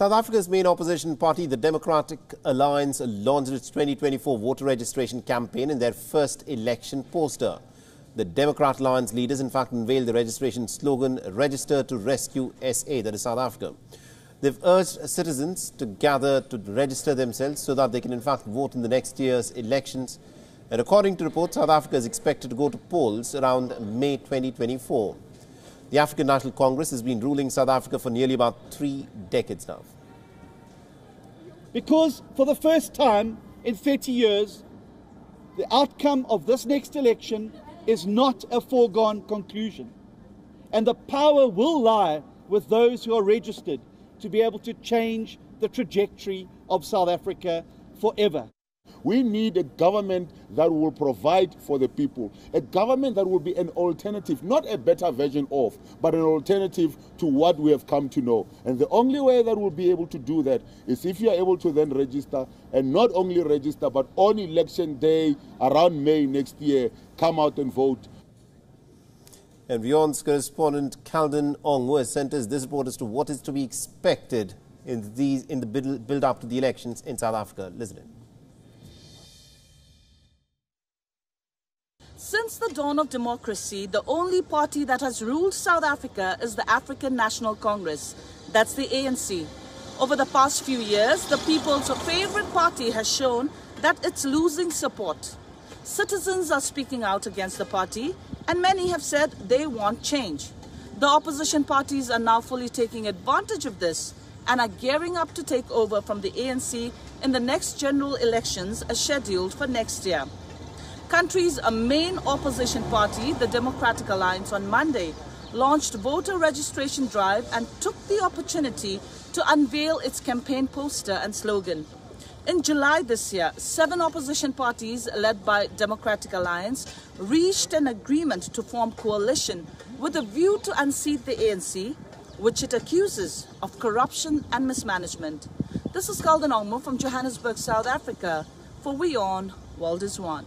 South Africa's main opposition party, the Democratic Alliance, launched its 2024 voter registration campaign in their first election poster. The Democrat Alliance leaders, in fact, unveiled the registration slogan, "Register to Rescue SA," that is South Africa. They've urged citizens to gather to register themselves so that they can, in fact, vote in the next year's elections. And according to reports, South Africa is expected to go to polls around May 2024. The African National Congress has been ruling South Africa for nearly about 3 decades now. Because for the first time in 30 years, the outcome of this next election is not a foregone conclusion. And the power will lie with those who are registered to be able to change the trajectory of South Africa forever. We need a government that will provide for the people, a government that will be an alternative, not a better version of, but an alternative to what we have come to know. And the only way that we'll be able to do that is if you are able to then register, and not only register, but on election day around May next year, come out and vote. And WION's correspondent Kaldan Ongwe sent us this report as to what is to be expected in the build-up to the elections in South Africa. Listen in. Since the dawn of democracy, the only party that has ruled South Africa is the African National Congress. That's the ANC. Over the past few years, the people's favorite party has shown that it's losing support. Citizens are speaking out against the party, and many have said they want change. The opposition parties are now fully taking advantage of this and are gearing up to take over from the ANC in the next general elections as scheduled for next year. Country's main opposition party, the Democratic Alliance, on Monday launched voter registration drive and took the opportunity to unveil its campaign poster and slogan. In July this year, 7 opposition parties led by Democratic Alliance reached an agreement to form coalition with a view to unseat the ANC, which it accuses of corruption and mismanagement. This is Kaldan Ogmo from Johannesburg, South Africa, for WION, World is One.